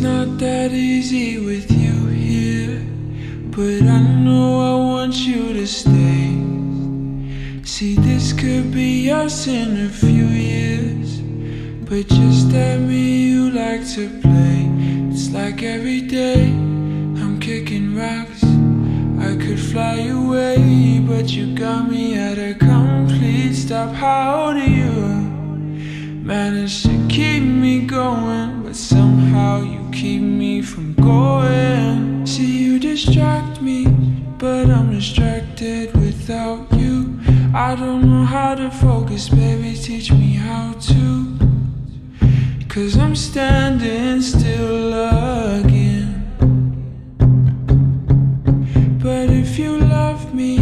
not that easy with you here, but I know I want you to stay. See, this could be us in a few years, but just at me you like to play. It's like every day I'm kicking rocks. I could fly away, but you got me at a complete stop. How do you manage to keep me going, but somehow you keep me from going? See, you distract me, but I'm distracted without you. I don't know how to focus, baby, teach me how to, 'cause I'm standing still again. But if you love me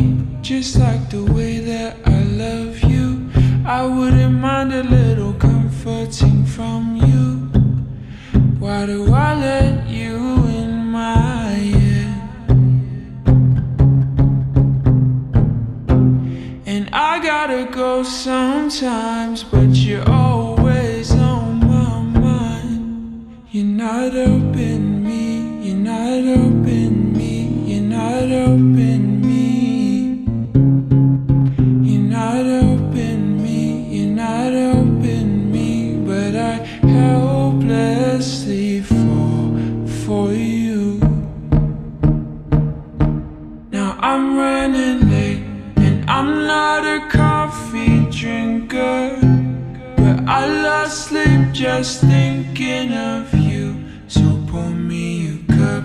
just like the way that I love you, I wouldn't mind a little comforting from you. Why do I let you in my head? And I gotta go sometimes, but you're always on my mind. You're not helping me, you're not helping me, you're not helping me, you're not helping me, you're not helping me, but I helplessly fall for you. Now I'm running late, and I'm not a coffee drinker, but I lost sleep just thinking of you. So pour me a cup,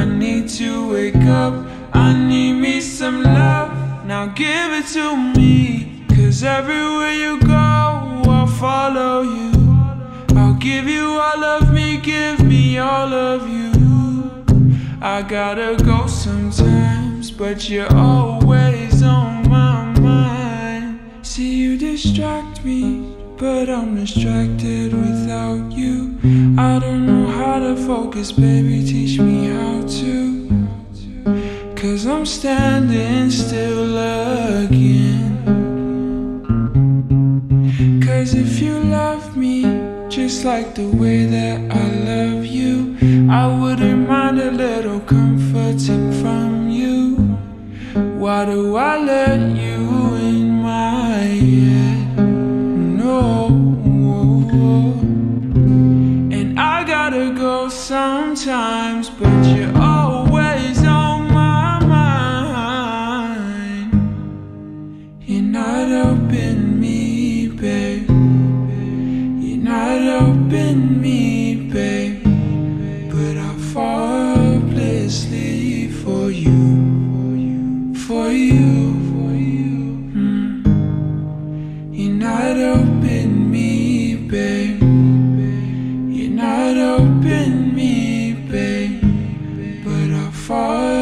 I need to wake up, I need me some love, now give it to me. 'Cause everywhere you go, I'll follow you. I'll give you all of me, give me all of you. I gotta go sometimes, but you're always on my mind. See, you distract me, but I'm distracted without you. I don't know how to focus, baby, teach me how to, 'cause I'm standing still again. 'Cause if you love me just like the way that I love you, I wouldn't mind a little comforting from you. Why do I let you in my head? No. And I gotta go sometimes, but you're always on my mind. You're not helping me, babe. You're not helping me, babe, but I fall helplessly for you, for you. You're not helping me, babe. You're not helping me, babe, but I fall.